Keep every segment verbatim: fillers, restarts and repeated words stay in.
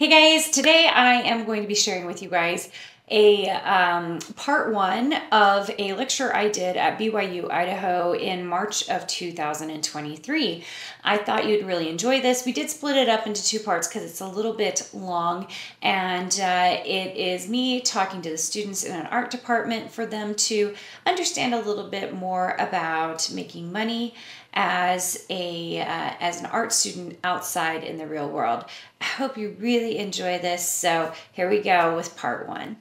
Hey guys, today I am going to be sharing with you guys a um, part one of a lecture I did at B Y U-Idaho in March of two thousand twenty-three. I thought you'd really enjoy this. We did split it up into two parts because it's a little bit long, and uh, it is me talking to the students in an art department for them to understand a little bit more about making money as a uh, as an art student outside in the real world. I hope you really enjoy this. So here we go with part one.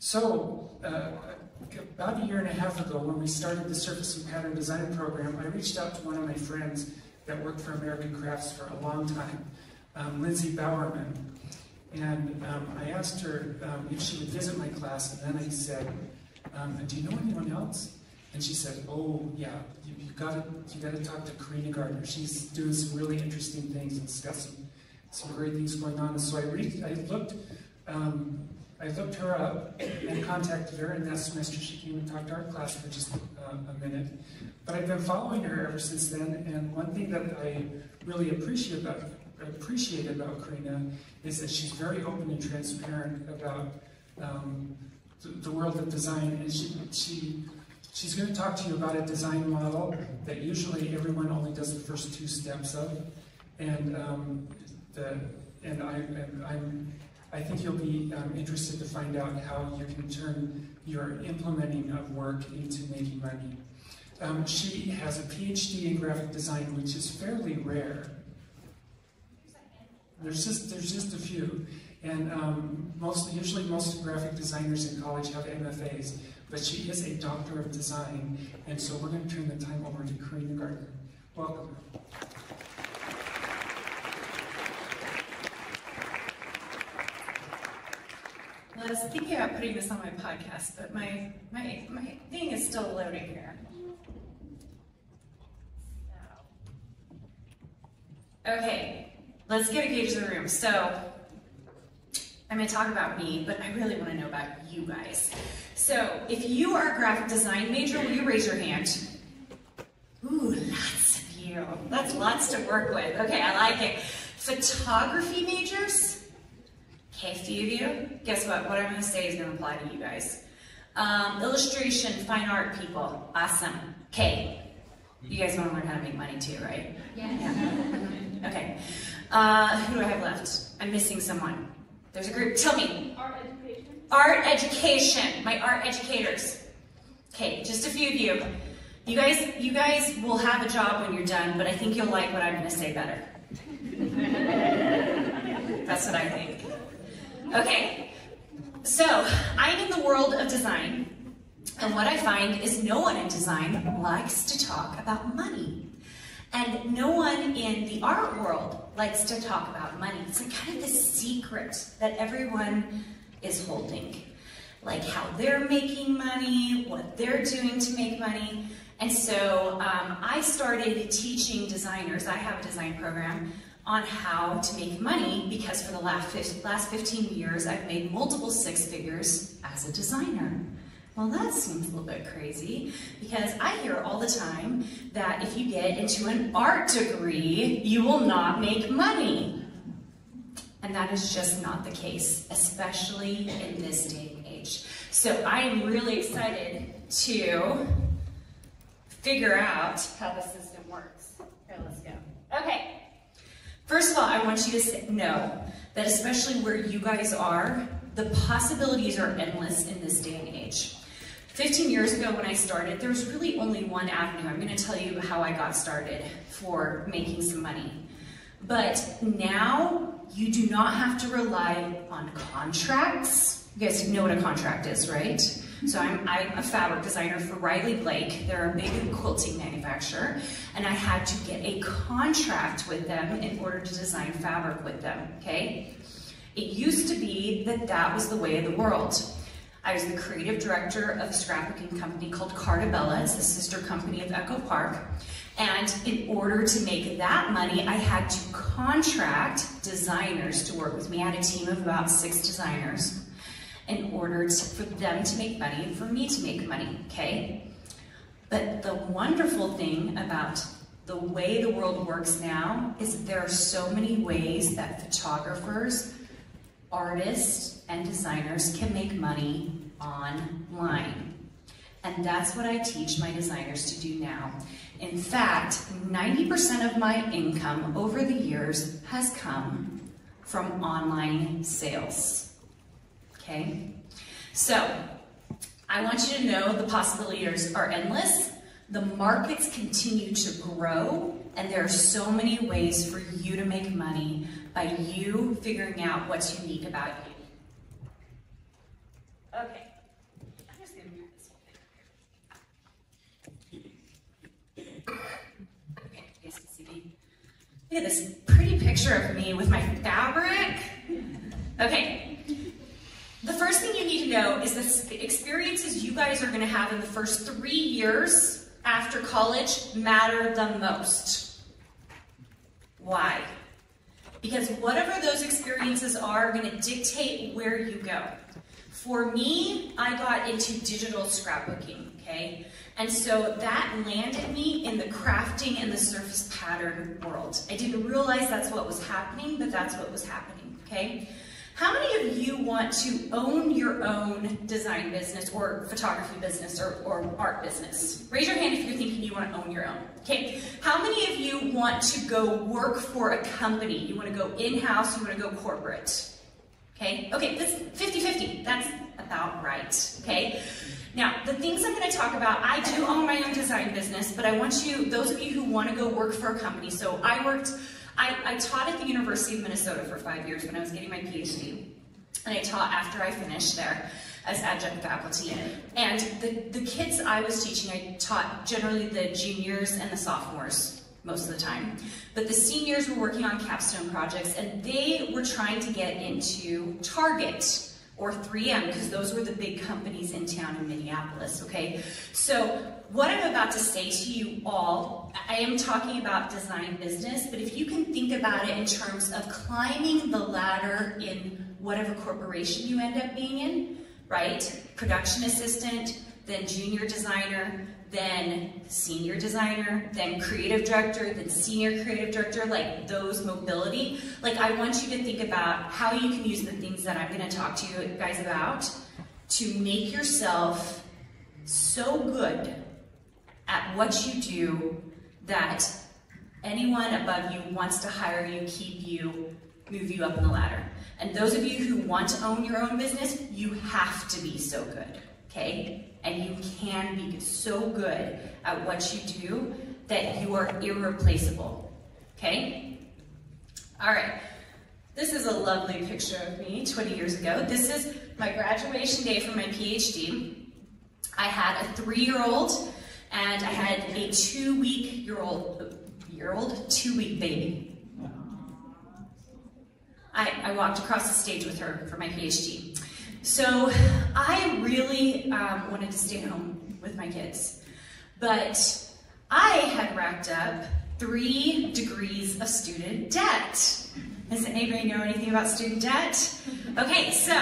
So uh, about a year and a half ago, when we started the Surface and Pattern Design program, I reached out to one of my friends that worked for American Crafts for a long time, um, Lindsay Bowerman, and um, I asked her um, if she would visit my class, and then I said, um, "Do you know anyone else?" And she said, "Oh yeah, you, you gotta you gotta talk to Karina Gardner. She's doing some really interesting things and discussing some great things going on." And so I re I looked um, I looked her up and contacted her, and that semester she came and talked to our class for just uh, a minute. But I've been following her ever since then, and one thing that I really appreciate about appreciate about Karina is that she's very open and transparent about um, the, the world of design, and she she. She's going to talk to you about a design model that usually everyone only does the first two steps of, and um, the and I and I'm I think you'll be um, interested to find out how you can turn your implementing of work into making money. Um, she has a P H D in graphic design, which is fairly rare. There's just there's just a few, and um, most usually most graphic designers in college have M F As. But she is a doctor of design, and so we're going to turn the time over to Karina Gardner. Welcome. Well, I was thinking about putting this on my podcast, but my my my thing is still loading here. Okay, let's get a gauge of the room. So I'm going to talk about me, but I really want to know about you guys. So if you are a graphic design major, will you raise your hand? Ooh, lots of you. That's lots to work with. Okay, I like it. Photography majors? Okay, a few of you. Guess what? What I'm going to say is going to apply to you guys. Um, illustration, fine art people. Awesome. Okay. You guys want to learn how to make money too, right? Yes. Yeah. Okay. Uh, who do I have left? I'm missing someone. There's a group. Tell me. Art education. Art education. My art educators. Okay, just a few of you. You guys, you guys will have a job when you're done, but I think you'll like what I'm going to say better. That's what I think. Okay, so I'm in the world of design, and what I find is no one in design likes to talk about money. And no one in the art world likes to talk about money. It's like kind of the secret that everyone is holding. Like how they're making money, what they're doing to make money. And so um, I started teaching designers, I have a design program, on how to make money because for the last fifteen years I've made multiple six figures as a designer. Well, that seems a little bit crazy because I hear all the time that if you get into an art degree, you will not make money. And that is just not the case, especially in this day and age. So I am really excited to figure out how the system works. Here, let's go. Okay. First of all, I want you to know that especially where you guys are, the possibilities are endless in this day and age. fifteen years ago when I started, there was really only one avenue. I'm going to tell you how I got started for making some money. But now, you do not have to rely on contracts. You guys know what a contract is, right? So I'm, I'm a fabric designer for Riley Blake. They're a big quilting manufacturer, and I had to get a contract with them in order to design fabric with them, okay? It used to be that that was the way of the world. I was the creative director of a scrapbooking company called Carta Bella. It's the sister company of Echo Park. And in order to make that money, I had to contract designers to work with me. I had a team of about six designers in order to, for them to make money and for me to make money, okay? But the wonderful thing about the way the world works now is that there are so many ways that photographers, artists and designers can make money online. And that's what I teach my designers to do now. In fact, ninety percent of my income over the years has come from online sales, okay? So, I want you to know the possibilities are endless. The markets continue to grow, and there are so many ways for you to make money by you figuring out what's unique about you. Okay. Look at this pretty picture of me with my fabric. Okay, the first thing you need to know is the experiences you guys are gonna have in the first three years after college matter the most. Why? Because whatever those experiences are, are gonna dictate where you go. For me, I got into digital scrapbooking, okay? And so that landed me in the crafting and the surface pattern world. I didn't realize that's what was happening, but that's what was happening, okay? How many of you want to own your own design business or photography business or, or art business? Raise your hand if you're thinking you want to own your own, okay? How many of you want to go work for a company? You want to go in-house, you want to go corporate, okay? Okay, that's fifty fifty, that's about right, okay? Now, the things I'm going to talk about, I do own my own design business, but I want you, those of you who want to go work for a company, so I worked, I, I taught at the University of Minnesota for five years when I was getting my PhD, and I taught after I finished there as adjunct faculty, and the, the kids I was teaching, I taught generally the juniors and the sophomores most of the time, but the seniors were working on capstone projects, and they were trying to get into Target or three M, because those were the big companies in town in Minneapolis, okay? So what I'm about to say to you all, I am talking about design business, but if you can think about it in terms of climbing the ladder in whatever corporation you end up being in, right? Production assistant, then junior designer, then senior designer, then creative director, then senior creative director, like those mobility. Like I want you to think about how you can use the things that I'm gonna talk to you guys about to make yourself so good at what you do that anyone above you wants to hire you, keep you, move you up in the ladder. And those of you who want to own your own business, you have to be so good, okay? And you can be so good at what you do that you are irreplaceable, okay? All right, this is a lovely picture of me twenty years ago. This is my graduation day for my PhD. I had a three-year-old and I had a two-week-year-old, year-old, two-week baby. I, I walked across the stage with her for my PhD. So I really um, wanted to stay home with my kids, but I had racked up three degrees of student debt. Does anybody know anything about student debt? Okay, so,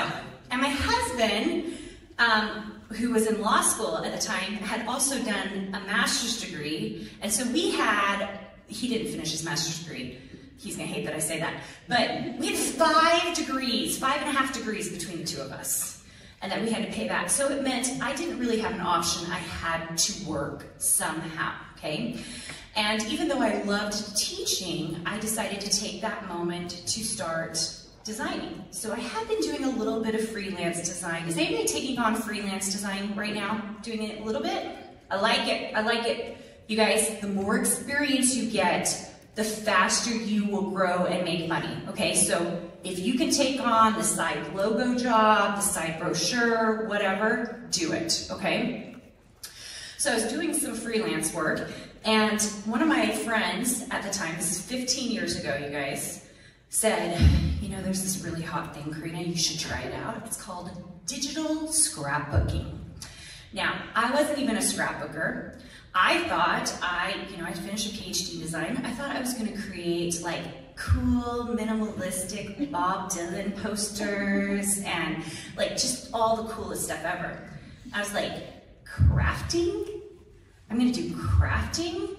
and my husband, um, who was in law school at the time, had also done a master's degree, and so we had, he didn't finish his master's degree. He's gonna hate that I say that, but we had five degrees, five and a half degrees between the two of us, and that we had to pay back. So it meant I didn't really have an option. I had to work somehow, okay? And even though I loved teaching, I decided to take that moment to start designing. So I had been doing a little bit of freelance design. Is anybody taking on freelance design right now? Doing it a little bit? I like it, I like it. You guys, the more experience you get, the faster you will grow and make money, okay? So if you can take on the side logo job, the side brochure, whatever, do it, okay? So I was doing some freelance work, and one of my friends at the time, this is fifteen years ago, you guys, said, you know, there's this really hot thing, Karina, you should try it out. It's called digital scrapbooking. Now, I wasn't even a scrapbooker. I thought I, you know, I'd finished a PhD in design. I thought I was gonna create like cool, minimalistic Bob Dylan posters and like just all the coolest stuff ever. I was like, crafting? I'm gonna do crafting?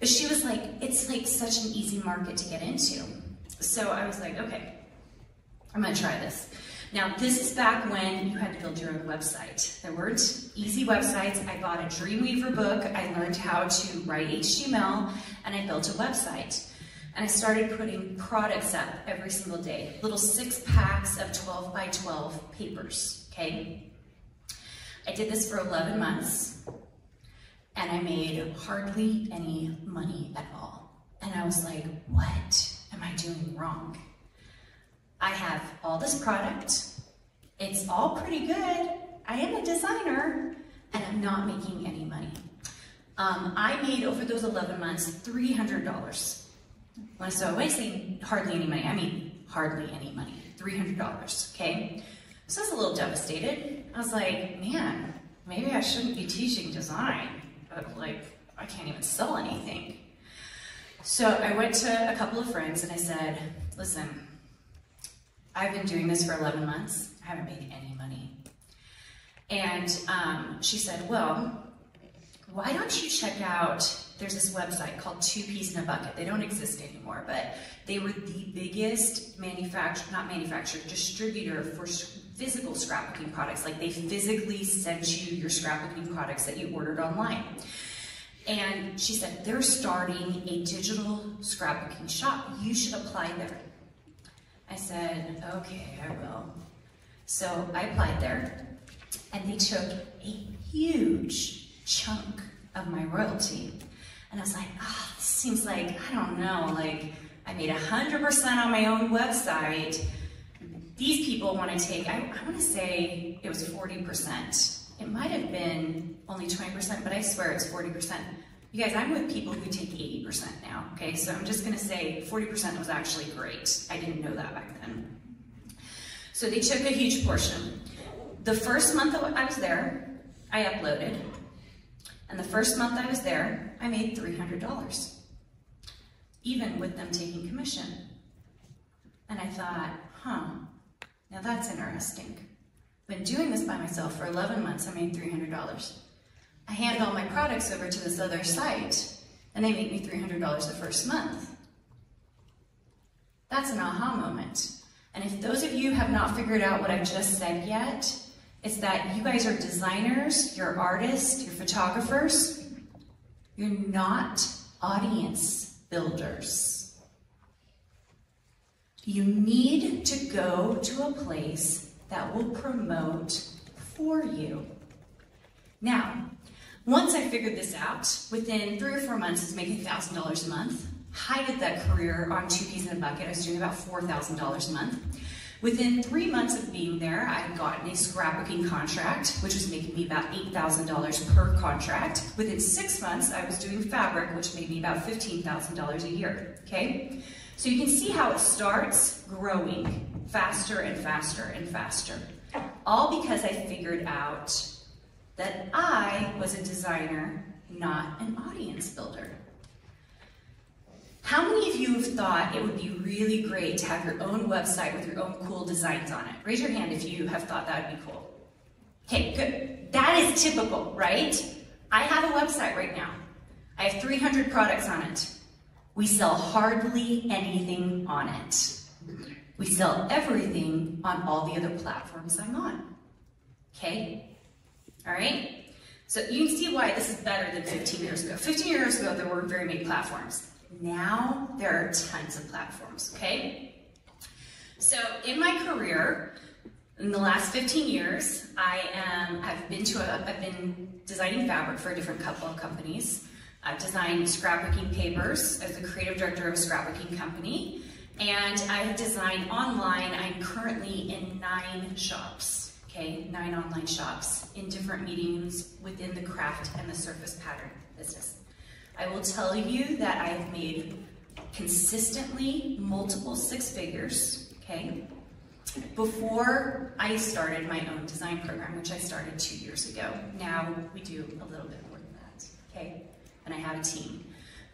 But she was like, it's like such an easy market to get into. So I was like, okay, I'm gonna try this. Now, this is back when you had to build your own website. There weren't easy websites. I bought a Dreamweaver book. I learned how to write H T M L, and I built a website. And I started putting products up every single day, little six packs of twelve by twelve papers, okay? I did this for eleven months, and I made hardly any money at all. And I was like, what am I doing wrong? I have all this product, it's all pretty good, I am a designer, and I'm not making any money. Um, I made, over those eleven months, three hundred dollars. When, so when I say hardly any money, I mean hardly any money, three hundred dollars, okay? So I was a little devastated. I was like, man, maybe I shouldn't be teaching design, but like, I can't even sell anything. So I went to a couple of friends and I said, listen, I've been doing this for eleven months. I haven't made any money. And um, she said, well, why don't you check out, there's this website called Two Peas in a Bucket. They don't exist anymore, but they were the biggest manufacturer, not manufacturer, distributor for physical scrapbooking products. Like they physically sent you your scrapbooking products that you ordered online. And she said, they're starting a digital scrapbooking shop. You should apply there. I said, okay, I will. So I applied there, and they took a huge chunk of my royalty. And I was like, oh, this seems like, I don't know, like I made one hundred percent on my own website. These people want to take, I, I want to say it was forty percent. It might have been only twenty percent, but I swear it's forty percent. You guys, I'm with people who take eighty percent now, okay? So I'm just gonna say forty percent was actually great. I didn't know that back then. So they took a huge portion. The first month that I was there, I uploaded. And the first month I was there, I made three hundred dollars, even with them taking commission. And I thought, huh, now that's interesting. I've been doing this by myself for eleven months, I made three hundred dollars. I hand all my products over to this other site, and they make me three hundred dollars the first month. That's an aha moment. And if those of you have not figured out what I've just said yet, it's that you guys are designers, you're artists, you're photographers. You're not audience builders. You need to go to a place that will promote for you. Now, once I figured this out, within three or four months, I was making one thousand dollars a month. Highlighted that career on Two Peas in a Bucket. I was doing about four thousand dollars a month. Within three months of being there, I had gotten a scrapbooking contract, which was making me about eight thousand dollars per contract. Within six months, I was doing fabric, which made me about fifteen thousand dollars a year, okay? So you can see how it starts growing faster and faster and faster. All because I figured out that I was a designer, not an audience builder. How many of you have thought it would be really great to have your own website with your own cool designs on it? Raise your hand if you have thought that would be cool. Okay, good. That is typical, right? I have a website right now. I have three hundred products on it. We sell hardly anything on it. We sell everything on all the other platforms I'm on, okay? All right, so you can see why this is better than fifteen years ago. fifteen years ago, there were very many platforms. Now there are tons of platforms, okay? So in my career, in the last fifteen years, I am, I've been to a, I've been designing fabric for a different couple of companies. I've designed scrapbooking papers as the creative director of a scrapbooking company. And I have designed online. I'm currently in nine shops. Okay, nine online shops in different mediums within the craft and the surface pattern business. I will tell you that I have made consistently multiple six figures, okay, before I started my own design program, which I started two years ago. Now we do a little bit more than that, okay, and I have a team.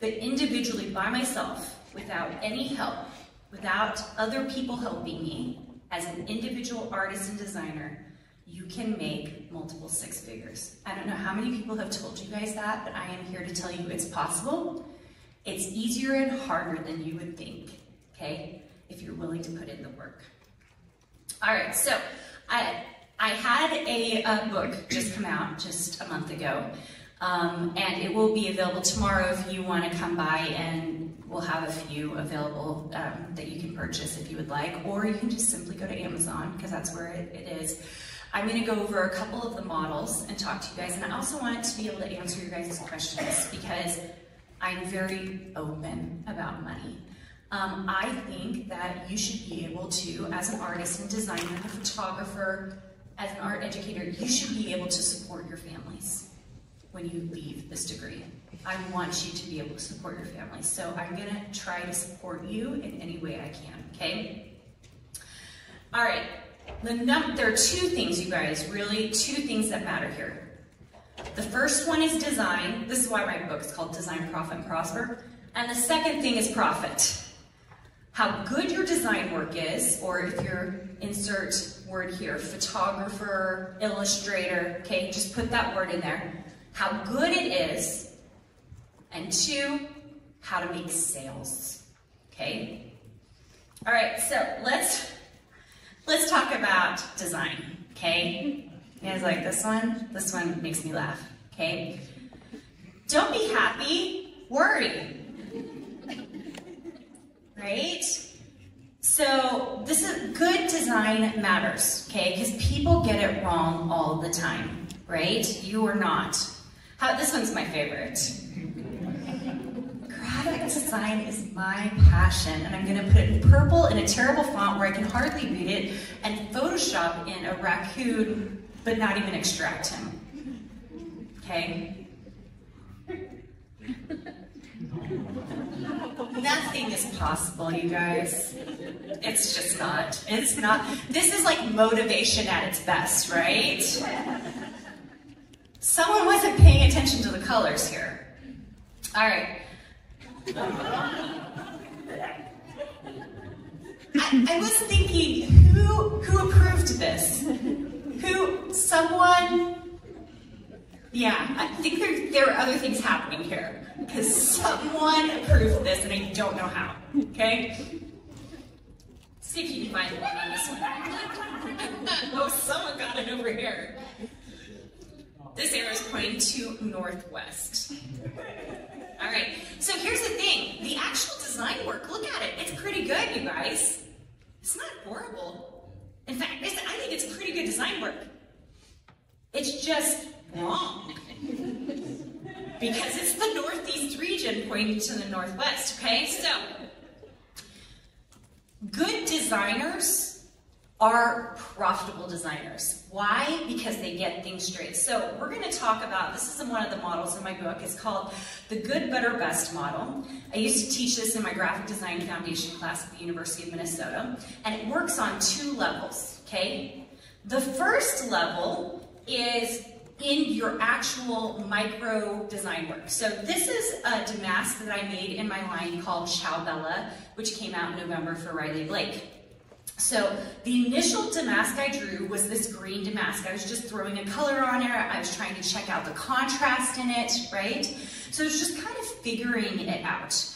But individually by myself, without any help, without other people helping me, as an individual artist and designer, you can make multiple six figures. I don't know how many people have told you guys that, but I am here to tell you it's possible. It's easier and harder than you would think, okay? If you're willing to put in the work. All right, so I, I had a, a book just come out just a month ago, um, and it will be available tomorrow if you want to come by, and we'll have a few available um, that you can purchase if you would like, or you can just simply go to Amazon because that's where it, it is. I'm going to go over a couple of the models and talk to you guys, and I also want to be able to answer your guys' questions because I'm very open about money. Um, I think that you should be able to, as an artist and designer, a photographer, as an art educator, you should be able to support your families when you leave this degree. I want you to be able to support your families, so I'm going to try to support you in any way I can, okay? All right, the num there are two things, you guys, really two things that matter here. The first one is design. This is why my book is called Design Profit and Prosper. And the second thing is profit. How good your design work is, or if you're, insert word here, photographer, illustrator, okay, just put that word in there. How good it is, and two, how to make sales, okay? All right, so let's, let's talk about design, okay? You guys like this one? This one makes me laugh, okay? Don't be happy, worry. Right? So this is, good design matters, okay? Because people get it wrong all the time, right? You are not. How, this one's my favorite. Graphic design is my passion, and I'm gonna put it in purple in a terrible font where I can hardly read it, and Photoshop in a raccoon, but not even extract him, okay? Nothing is possible, you guys. It's just not. It's not. This is like motivation at its best, right? Someone wasn't paying attention to the colors here. All right. I, I was thinking, who who approved this? Who? Someone? Yeah, I think there, there are other things happening here, because someone approved this and I don't know how, okay? See if you can find one on this one. Oh, someone got it over here. This arrow is pointing to northwest. All right, so here's the thing. The actual design work, look at it. It's pretty good, you guys. It's not horrible. In fact, it's, I think it's pretty good design work. It's just wrong, because it's the northeast region pointing to the northwest, okay? So, good designers are profitable designers. Why? Because they get things straight. So we're gonna talk about, this is one of the models in my book, it's called the Good, Better, Best model. I used to teach this in my graphic design foundation class at the University of Minnesota, and it works on two levels, okay? The first level is in your actual micro design work. So this is a damask that I made in my line called Ciao Bella, which came out in November for Riley Blake. So the initial damask I drew was this green damask. I was just throwing a color on it. I was trying to check out the contrast in it, right? So it's just kind of figuring it out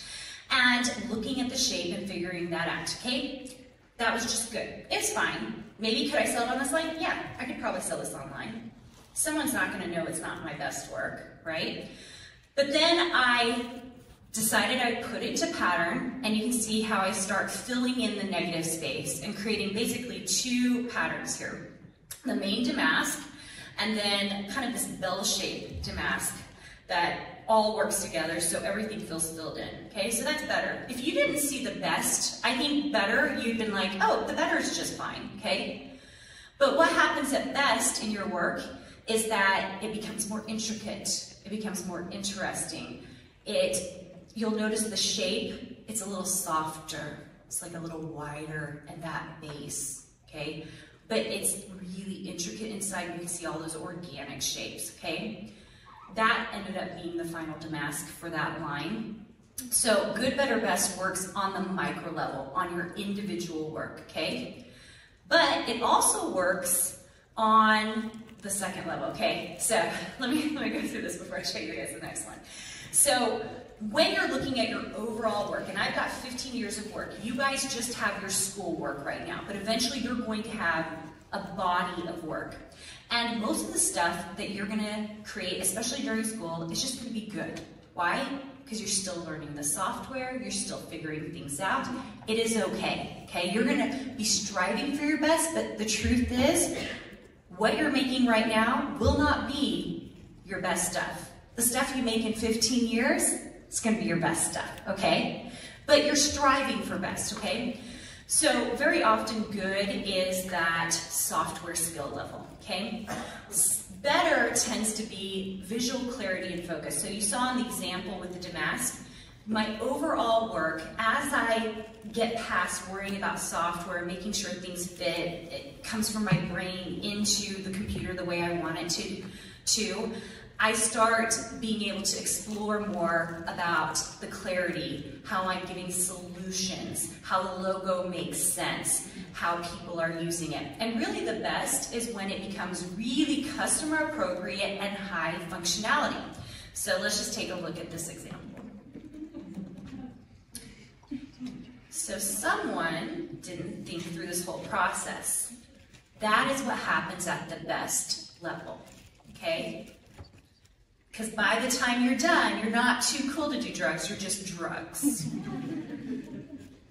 and looking at the shape and figuring that out, okay? That was just good. It's fine. Maybe could I sell it on this line? Yeah, I could probably sell this online. Someone's not gonna know it's not my best work, right? But then I decided I'd put it to pattern, and you can see how I start filling in the negative space and creating basically two patterns here. The main damask, and then kind of this bell-shaped damask that all works together so everything feels filled in, okay? So that's better. If you didn't see the best, I think better, you've been like, oh, the better is just fine, okay? But what happens at best in your work is that it becomes more intricate, it becomes more interesting. It, you'll notice the shape, it's a little softer, it's like a little wider at that base, okay? But it's really intricate inside, you can see all those organic shapes, okay? That ended up being the final damask for that line. So good, better, best works on the micro level, on your individual work, okay? But it also works on the second level, okay? So let me, let me go through this before I show you guys the next one. So when you're looking at your overall work, and I've got fifteen years of work, you guys just have your school work right now, but eventually you're going to have a body of work. And most of the stuff that you're gonna create, especially during school, is just gonna be good. Why? Because you're still learning the software, you're still figuring things out. It is okay, okay? You're gonna be striving for your best, but the truth is, what you're making right now will not be your best stuff. The stuff you make in fifteen years, it's gonna be your best stuff, okay? But you're striving for best, okay? So very often good is that software skill level, okay? Better tends to be visual clarity and focus. So you saw in the example with the damask, my overall work, as I get past worrying about software, making sure things fit, it comes from my brain into the computer the way I want it to, to I start being able to explore more about the clarity, how I'm giving solutions, how the logo makes sense, how people are using it. And really the best is when it becomes really customer appropriate and high functionality. So let's just take a look at this example. So someone didn't think through this whole process. That is what happens at the best level, okay? Because by the time you're done, you're not too cool to do drugs, you're just drugs.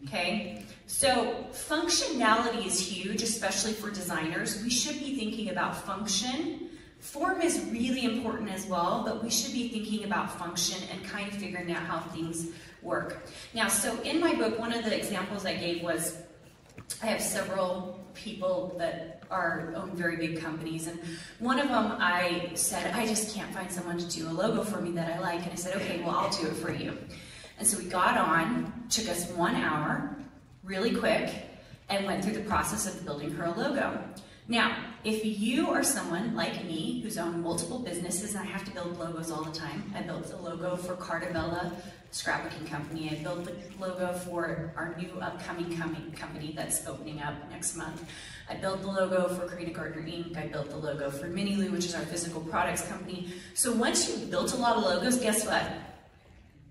Okay? So functionality is huge, especially for designers. We should be thinking about function. Form is really important as well, but we should be thinking about function and kind of figuring out how things work. Now, so in my book, one of the examples I gave was, I have several people that are own very big companies, and one of them I said, I just can't find someone to do a logo for me that I like, and I said, okay, well, I'll do it for you. And so we got on, took us one hour, really quick, and went through the process of building her a logo. Now, if you are someone like me who's owned multiple businesses, and I have to build logos all the time, I built a logo for Carta Bella scrapbooking company, I built the logo for our new upcoming coming company that's opening up next month, I built the logo for Karina Gardner Incorporated, I built the logo for MiniLu, which is our physical products company. So once you've built a lot of logos, guess what?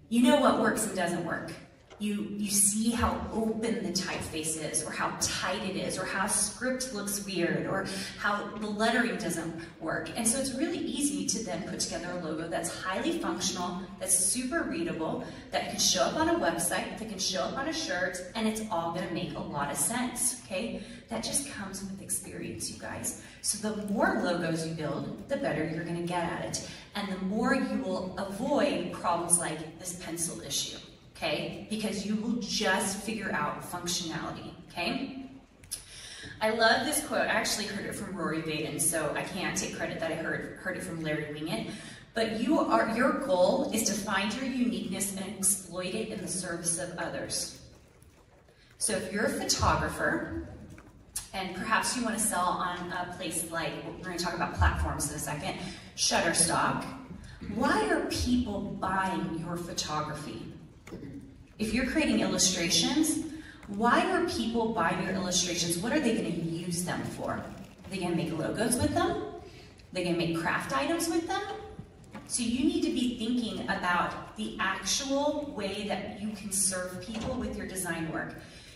You know what works and doesn't work. You, you see how open the typeface is, or how tight it is, or how script looks weird, or how the lettering doesn't work. And so it's really easy to then put together a logo that's highly functional, that's super readable, that can show up on a website, that can show up on a shirt, and it's all gonna make a lot of sense, okay? That just comes with experience, you guys. So the more logos you build, the better you're gonna get at it. And the more you will avoid problems like this pencil issue. Okay, because you will just figure out functionality, okay? I love this quote. I actually heard it from Rory Vaden, so I can't take credit that I heard, heard it from Larry Winget. But you are, your goal is to find your uniqueness and exploit it in the service of others. So if you're a photographer, and perhaps you want to sell on a place like, we're going to talk about platforms in a second, Shutterstock, why are people buying your photography? If you're creating illustrations, why are people buying your illustrations? What are they going to use them for? Are they going to make logos with them? Are they going to make craft items with them? So you need to be thinking about the actual way that you can serve people with your design work.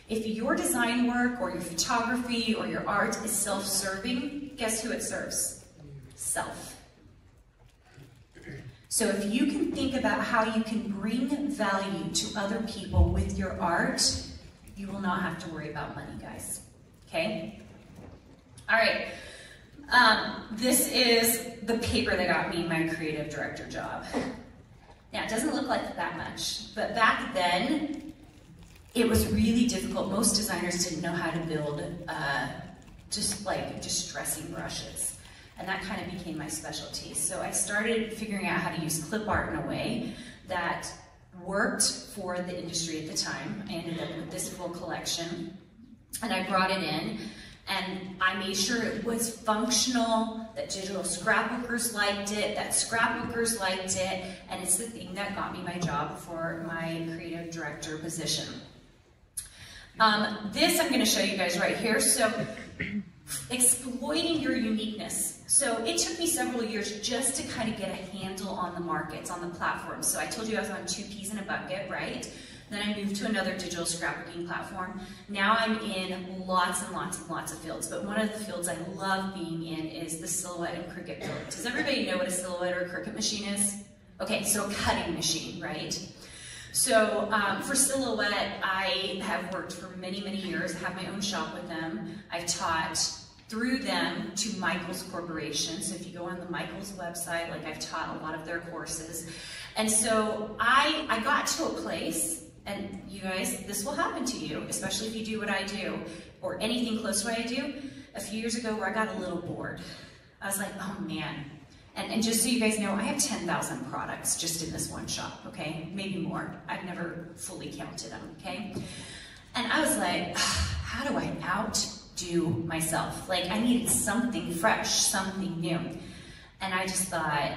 If your design work or your photography or your art is self-serving, guess who it serves? Self. So if you can think about how you can bring value to other people with your art, you will not have to worry about money, guys. Okay? All right. Um, this is the paper that got me my creative director job. Now, it doesn't look like that much, but back then, it was really difficult. Most designers didn't know how to build uh, just like distressing brushes. And that kind of became my specialty. So I started figuring out how to use clip art in a way that worked for the industry at the time. I ended up with this full collection, and I brought it in, and I made sure it was functional, that digital scrapbookers liked it, that scrapbookers liked it, and it's the thing that got me my job for my creative director position. Um, this I'm gonna show you guys right here. So exploiting your uniqueness. So it took me several years just to kind of get a handle on the markets, on the platforms. So I told you I was on Two Peas in a Bucket, right? Then I moved to another digital scrapbooking platform. Now I'm in lots and lots and lots of fields, but one of the fields I love being in is the Silhouette and Cricut field. Does everybody know what a Silhouette or a Cricut machine is? Okay, so a cutting machine, right? So um, for Silhouette, I have worked for many, many years. I have my own shop with them. I've taught through them to Michael's Corporation. So if you go on the Michael's website, like I've taught a lot of their courses. And so I, I got to a place, and you guys, this will happen to you, especially if you do what I do, or anything close to what I do, a few years ago where I got a little bored. I was like, oh man. And, and just so you guys know, I have ten thousand products just in this one shop, okay? Maybe more. I've never fully counted them, okay? And I was like, how do I outdo myself? Like, I needed something fresh, something new. And I just thought,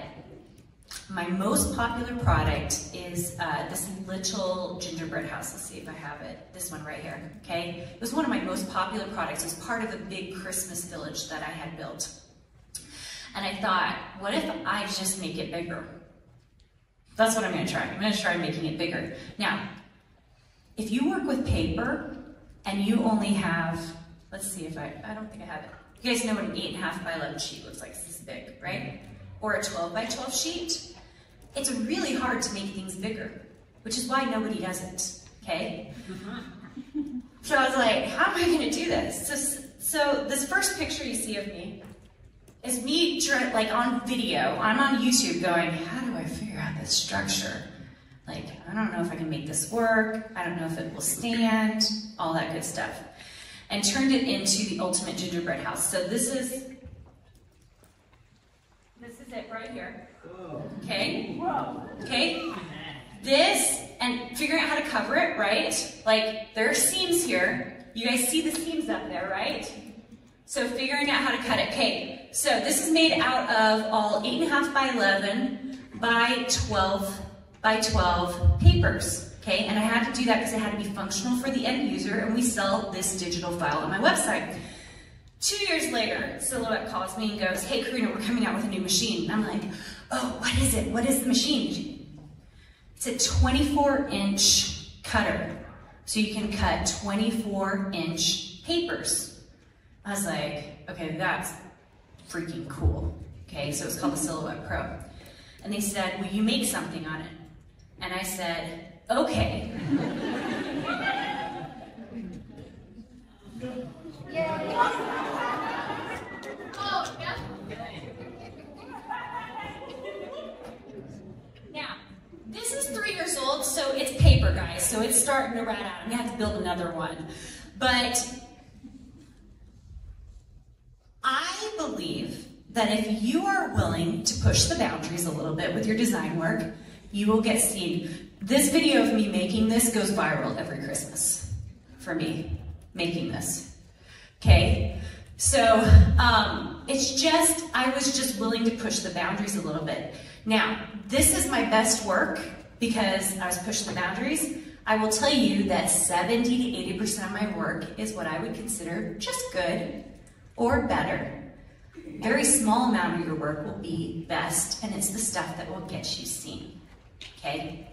my most popular product is uh, this little gingerbread house. Let's see if I have it. This one right here, okay? It was one of my most popular products. It was part of a big Christmas village that I had built. And I thought, what if I just make it bigger? That's what I'm gonna try. I'm gonna try making it bigger. Now, if you work with paper and you only have, let's see if I, I don't think I have it. You guys know what an eight and a half by eleven sheet looks like. It's this big, right? Or a twelve by twelve sheet. It's really hard to make things bigger, which is why nobody does it, okay? So I was like, how am I gonna do this? So, so this first picture you see of me, is me like on video, I'm on YouTube going, how do I figure out this structure? Like, I don't know if I can make this work, I don't know if it will stand, all that good stuff. And turned it into the ultimate gingerbread house. So this is, this is it right here, okay? Okay, this, and figuring out how to cover it, right? Like, there are seams here, you guys see the seams up there, right? So figuring out how to cut it. Okay, so this is made out of all eight and a half by eleven by twelve by twelve papers. Okay, and I had to do that because it had to be functional for the end user, and we sell this digital file on my website. Two years later, Silhouette calls me and goes, "Hey, Karina, we're coming out with a new machine." And I'm like, "Oh, what is it? What is the machine?" It's a twenty-four inch cutter, so you can cut twenty-four inch papers. I was like, okay, that's freaking cool. Okay, so it's called the Silhouette Pro. And they said, will you make something on it? And I said, okay. Now, this is three years old, so it's paper, guys. So it's starting to run out. I'm gonna have to build another one. But I believe that if you are willing to push the boundaries a little bit with your design work, you will get seen. This video of me making this goes viral every Christmas for me, making this, okay? So um, it's just, I was just willing to push the boundaries a little bit. Now, this is my best work because I was pushing the boundaries. I will tell you that seventy to eighty percent of my work is what I would consider just good, or better. Very small amount of your work will be best, and it's the stuff that will get you seen, okay?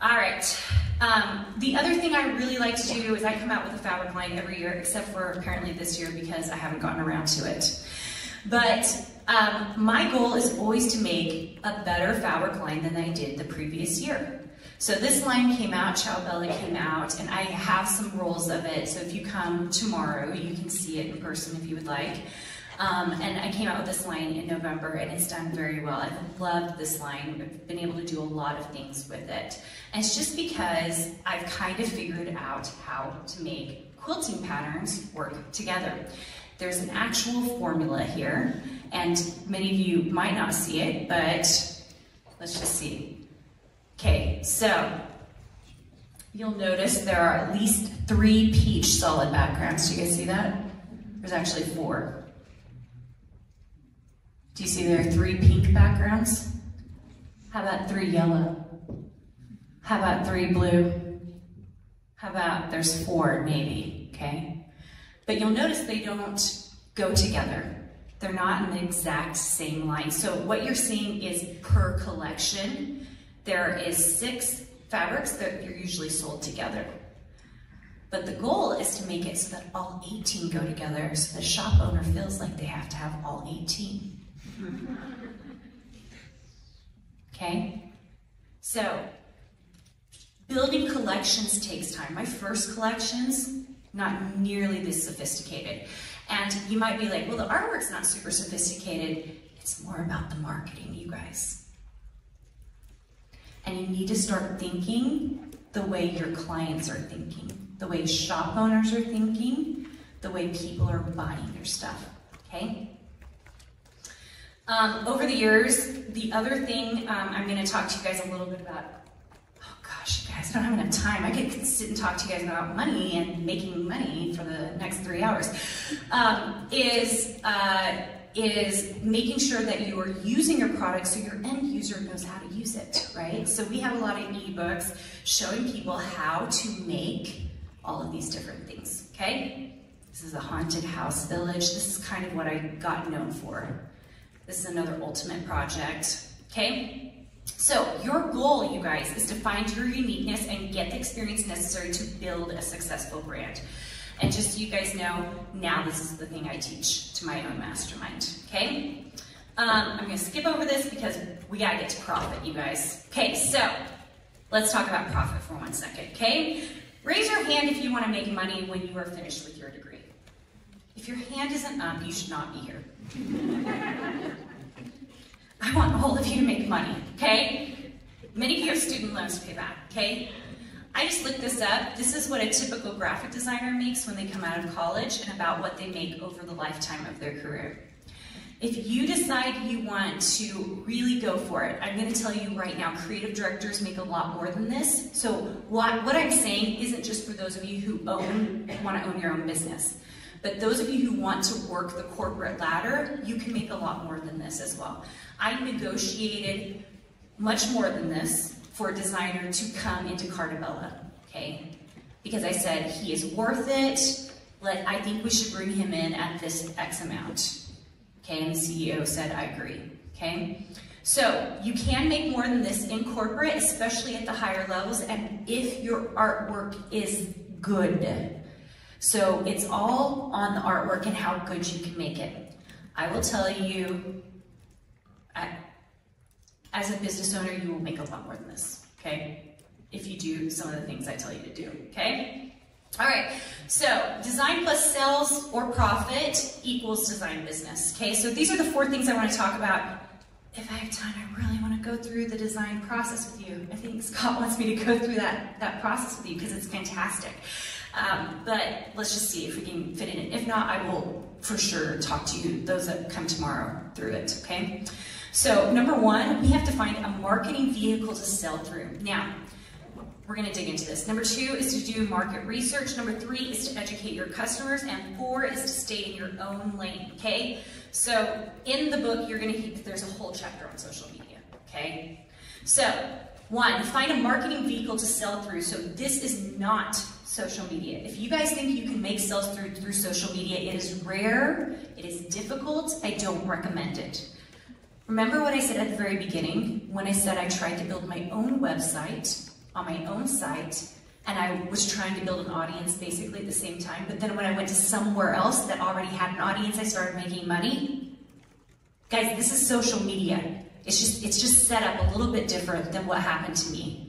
All right, um, the other thing I really like to do is I come out with a fabric line every year, except for apparently this year because I haven't gotten around to it. But um, my goal is always to make a better fabric line than I did the previous year. So this line came out, Ciao Bella came out, and I have some rolls of it, so if you come tomorrow, you can see it in person if you would like. Um, and I came out with this line in November, and it's done very well. I've loved this line. I've been able to do a lot of things with it. And it's just because I've kind of figured out how to make quilting patterns work together. There's an actual formula here, and many of you might not see it, but let's just see. Okay, so you'll notice there are at least three peach solid backgrounds. Do you guys see that? There's actually four. Do you see there are three pink backgrounds? How about three yellow? How about three blue? How about there's four, maybe, okay? But you'll notice they don't go together. They're not in the exact same line. So what you're seeing is per collection. There is six fabrics that you're usually sold together. But the goal is to make it so that all eighteen go together, so the shop owner feels like they have to have all eighteen. Okay? So, building collections takes time. My first collections, not nearly this sophisticated. And you might be like, well, the artwork's not super sophisticated. It's more about the marketing, you guys. And you need to start thinking the way your clients are thinking, the way shop owners are thinking, the way people are buying their stuff, okay? Um, over the years, the other thing um, I'm gonna talk to you guys a little bit about, oh gosh, you guys, I don't have enough time. I could sit and talk to you guys about money and making money for the next three hours, um, is, uh, is making sure that you are using your product so your end user knows how to use it, right? So we have a lot of eBooks showing people how to make all of these different things, okay? This is a haunted house village. This is kind of what I got known for. This is another ultimate project, okay? So your goal, you guys, is to find your uniqueness and get the experience necessary to build a successful brand. And just so you guys know, now this is the thing I teach to my own mastermind, okay? Um, I'm gonna skip over this because we gotta get to profit, you guys. Okay, so let's talk about profit for one second, okay? Raise your hand if you wanna make money when you are finished with your degree. If your hand isn't up, you should not be here. I want all of you to make money, okay? Many of you have student loans to pay back, okay? I just looked this up. This is what a typical graphic designer makes when they come out of college and about what they make over the lifetime of their career. If you decide you want to really go for it, I'm gonna tell you right now, creative directors make a lot more than this. So what, what I'm saying isn't just for those of you who own, wanna own your own business. But those of you who want to work the corporate ladder, you can make a lot more than this as well. I negotiated much more than this for a designer to come into Carta Bella, okay? Because I said, he is worth it. Let, I think we should bring him in at this X amount, okay? And the C E O said, I agree, okay? So you can make more than this in corporate, especially at the higher levels, and if your artwork is good. So it's all on the artwork and how good you can make it. I will tell you, I, as a business owner, you will make a lot more than this, okay? If you do some of the things I tell you to do, okay? All right, so design plus sales or profit equals design business, okay? So these are the four things I wanna talk about. If I have time, I really wanna go through the design process with you. I think Scott wants me to go through that, that process with you because it's fantastic. Um, but let's just see if we can fit it in. If not, I will for sure talk to you, those that come tomorrow, through it, okay? So number one, we have to find a marketing vehicle to sell through. Now, we're gonna dig into this. Number two is to do market research. Number three is to educate your customers. And four is to stay in your own lane, okay? So in the book, you're gonna hear that there's a whole chapter on social media, okay? So one, find a marketing vehicle to sell through. So this is not social media. If you guys think you can make sales through, through social media, it is rare, it is difficult, I don't recommend it. Remember what I said at the very beginning, when I said I tried to build my own website on my own site, and I was trying to build an audience basically at the same time, but then when I went to somewhere else that already had an audience, I started making money. Guys, this is social media. It's just, it's just set up a little bit different than what happened to me.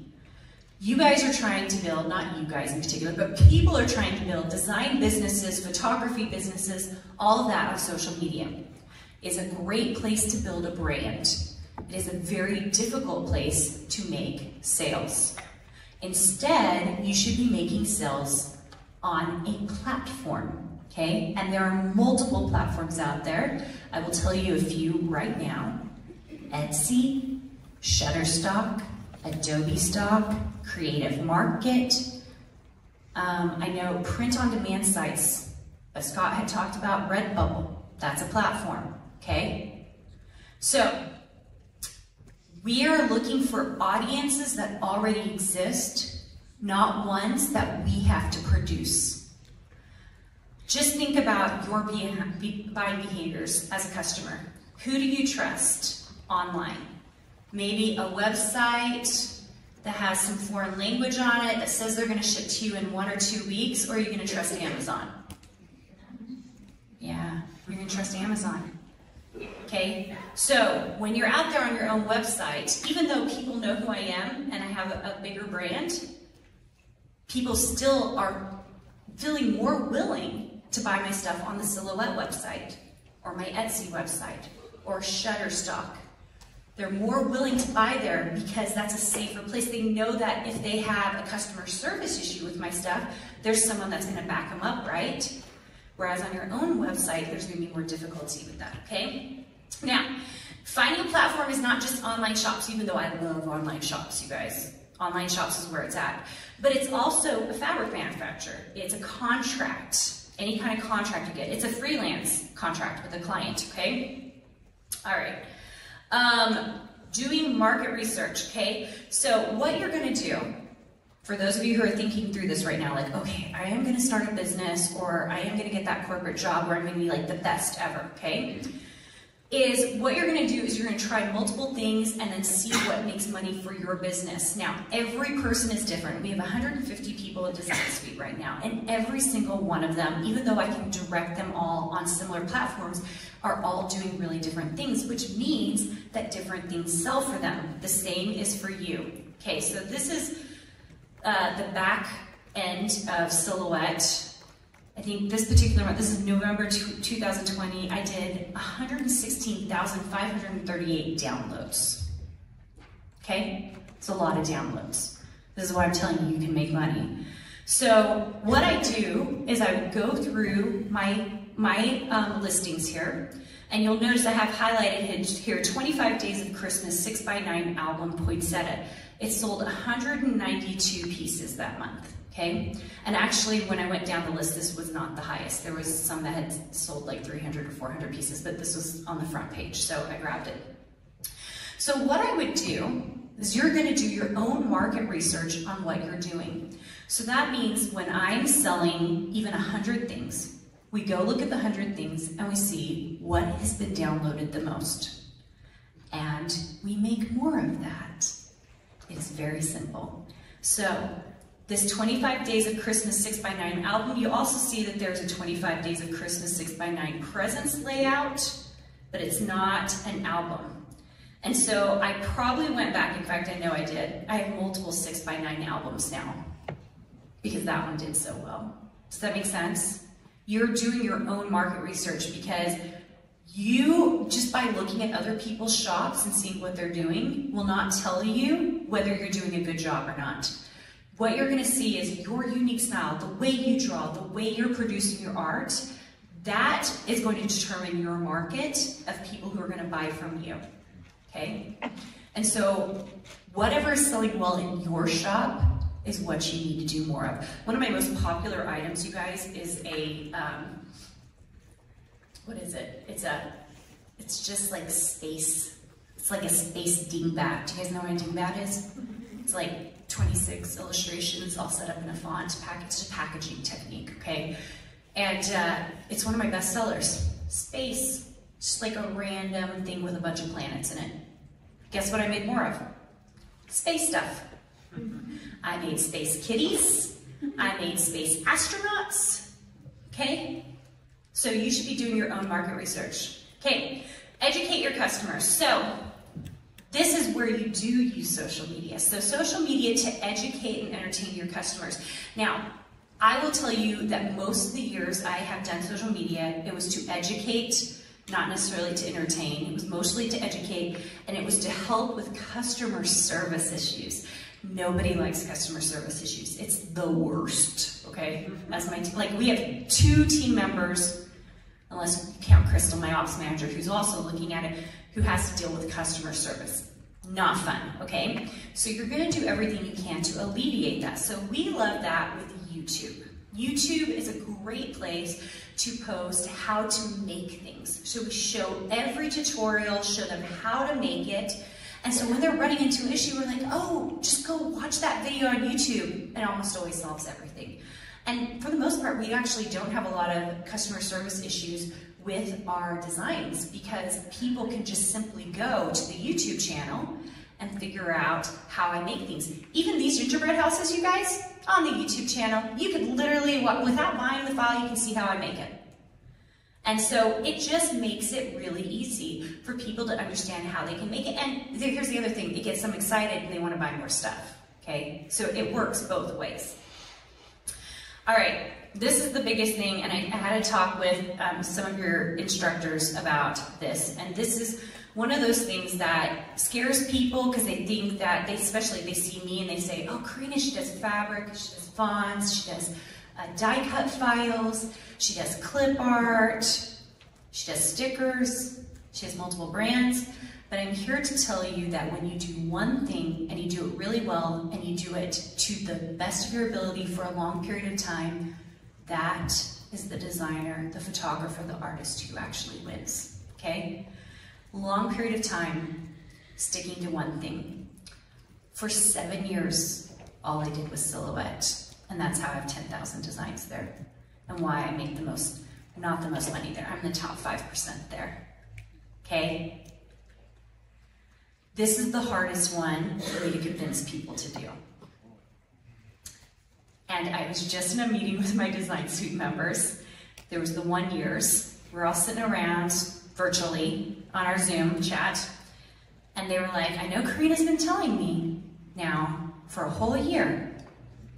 You guys are trying to build, not you guys in particular, but people are trying to build design businesses, photography businesses, all of that on social media. It's a great place to build a brand. It is a very difficult place to make sales. Instead, you should be making sales on a platform, okay? And there are multiple platforms out there. I will tell you a few right now. Etsy, Shutterstock, Adobe Stock, Creative Market. Um, I know print-on-demand sites, but Scott had talked about Redbubble. That's a platform, okay? So we are looking for audiences that already exist, not ones that we have to produce. Just think about your buying behaviors as a customer. Who do you trust online? Maybe a website that has some foreign language on it that says they're going to ship to you in one or two weeks, or are you going to trust Amazon? Yeah, you're going to trust Amazon. Okay, so when you're out there on your own website, even though people know who I am and I have a, a bigger brand, people still are feeling more willing to buy my stuff on the Silhouette website or my Etsy website or Shutterstock. They're more willing to buy there because that's a safer place. They know that if they have a customer service issue with my stuff, there's someone that's going to back them up, right? Whereas on your own website, there's going to be more difficulty with that, okay? Now, finding a platform is not just online shops, even though I love online shops, you guys. Online shops is where it's at. But it's also a fabric manufacturer. It's a contract, any kind of contract you get. It's a freelance contract with a client, okay? All right. Um, doing market research, okay? So what you're gonna do, for those of you who are thinking through this right now, like, okay, I am gonna start a business, or I am gonna get that corporate job where I'm gonna be like the best ever, okay? Is what you're gonna do is you're gonna try multiple things and then see what makes money for your business. Now, every person is different. We have one hundred fifty people at Design Suite right now, and every single one of them, even though I can direct them all on similar platforms, are all doing really different things, which means that different things sell for them. The same is for you. Okay, so this is uh, the back end of Silhouette. I think this particular month, this is November two thousand twenty, I did one hundred sixteen thousand five hundred thirty-eight downloads. Okay, it's a lot of downloads. This is why I'm telling you, you can make money. So what I do is I go through my my um, listings here, and you'll notice I have highlighted here twenty-five Days of Christmas six by nine album poinsettia. It sold one hundred ninety-two pieces that month, okay? And actually, when I went down the list, this was not the highest. There was some that had sold like three hundred or four hundred pieces, but this was on the front page, so I grabbed it. So what I would do is you're gonna do your own market research on what you're doing. So that means when I'm selling even one hundred things, we go look at the one hundred things and we see what has been downloaded the most. And we make more of that. It's very simple. So this twenty-five Days of Christmas six by nine album, you also see that there's a twenty-five Days of Christmas six by nine presents layout, but it's not an album. And so I probably went back, in fact, I know I did. I have multiple six by nine albums now because that one did so well. Does that make sense? You're doing your own market research because you, just by looking at other people's shops and seeing what they're doing, will not tell you whether you're doing a good job or not. What you're gonna see is your unique style, the way you draw, the way you're producing your art, that is going to determine your market of people who are gonna buy from you, okay? And so whatever is selling well in your shop is what you need to do more of. One of my most popular items, you guys, is a, um, what is it? It's a, it's just like space. It's like a space dingbat. Do you guys know what a dingbat is? It's like twenty-six illustrations all set up in a font. It's a packaging technique, okay? And uh, it's one of my best sellers. Space, just like a random thing with a bunch of planets in it. Guess what I made more of? Space stuff. I made space kitties, I made space astronauts, okay? So you should be doing your own market research. Okay, educate your customers. So this is where you do use social media. So social media to educate and entertain your customers. Now, I will tell you that most of the years I have done social media, it was to educate, not necessarily to entertain. It was mostly to educate, and it was to help with customer service issues. Nobody likes customer service issues. It's the worst, okay? As my team, like we have two team members, unless you count Crystal, my ops manager, who's also looking at it, who has to deal with customer service. Not fun, okay? So you're gonna do everything you can to alleviate that. So we love that with YouTube. YouTube is a great place to post how to make things. So we show every tutorial, show them how to make it. And so when they're running into an issue, we're like, oh, just go watch that video on YouTube. It almost always solves everything. And for the most part, we actually don't have a lot of customer service issues with our designs because people can just simply go to the YouTube channel and figure out how I make things. Even these gingerbread houses, you guys, on the YouTube channel, you can literally, without buying the file, you can see how I make it. And so it just makes it really easy for people to understand how they can make it. And here's the other thing, it gets them excited and they want to buy more stuff, okay? So it works both ways. All right, this is the biggest thing, and I had a talk with um, some of your instructors about this, and this is one of those things that scares people because they think that, they, especially they see me and they say, oh, Karina, she does fabric, she does fonts, she does uh, die cut files, she does clip art, she does stickers, she has multiple brands. But I'm here to tell you that when you do one thing and you do it really well and you do it to the best of your ability for a long period of time, that is the designer, the photographer, the artist who actually wins, okay? Long period of time, sticking to one thing. For seven years, all I did was Silhouette, and that's how I have ten thousand designs there, and why I make the most, not the most money there. I'm the top five percent there, okay? This is the hardest one for me to convince people to do. And I was just in a meeting with my Design Suite members. There was the one years. We're all sitting around virtually on our Zoom chat. And they were like, I know Karina's been telling me now for a whole year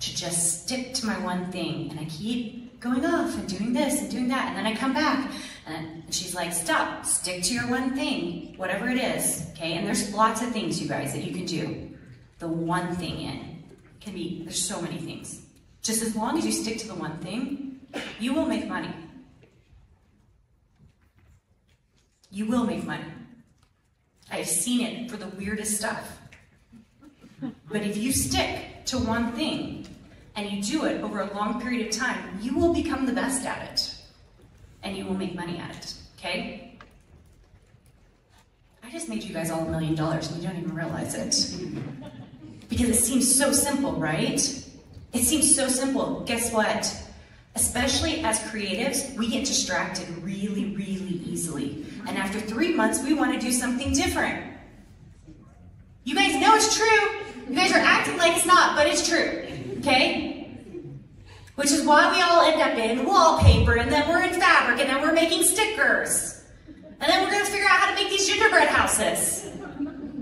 to just stick to my one thing. And I keep going off and doing this and doing that. And then I come back. And she's like, stop, stick to your one thing, whatever it is, okay? And there's lots of things, you guys, that you can do. The one thing in can be, there's so many things. Just as long as you stick to the one thing, you will make money. You will make money. I've seen it for the weirdest stuff. But if you stick to one thing and you do it over a long period of time, you will become the best at it. And you will make money at it, okay? I just made you guys all a million dollars and you don't even realize it. Because it seems so simple, right? It seems so simple. Guess what? Especially as creatives, we get distracted really, really easily. And after three months, we want to do something different. You guys know it's true. You guys are acting like it's not, but it's true, okay? Which is why we all end up in wallpaper, and then we're in fabric, and then we're making stickers. And then we're gonna figure out how to make these gingerbread houses,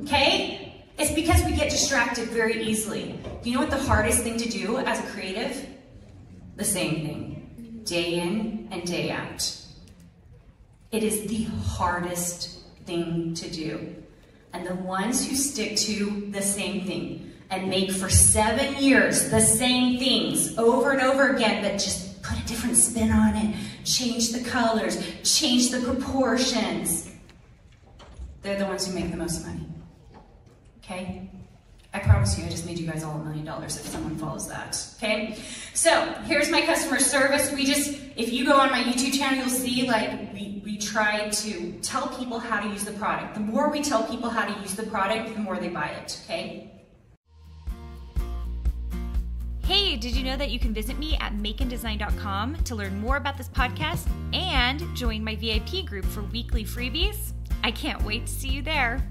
okay? It's because we get distracted very easily. You know what the hardest thing to do as a creative? The same thing, day in and day out. It is the hardest thing to do. And the ones who stick to the same thing, and make for seven years the same things over and over again, but just put a different spin on it, change the colors, change the proportions. They're the ones who make the most money, okay? I promise you, I just made you guys all a million dollars if someone follows that, okay? So here's my customer service. We just, if you go on my YouTube channel, you'll see like we, we try to tell people how to use the product. The more we tell people how to use the product, the more they buy it, okay? Hey, did you know that you can visit me at make and design dot com to learn more about this podcast and join my V I P group for weekly freebies? I can't wait to see you there.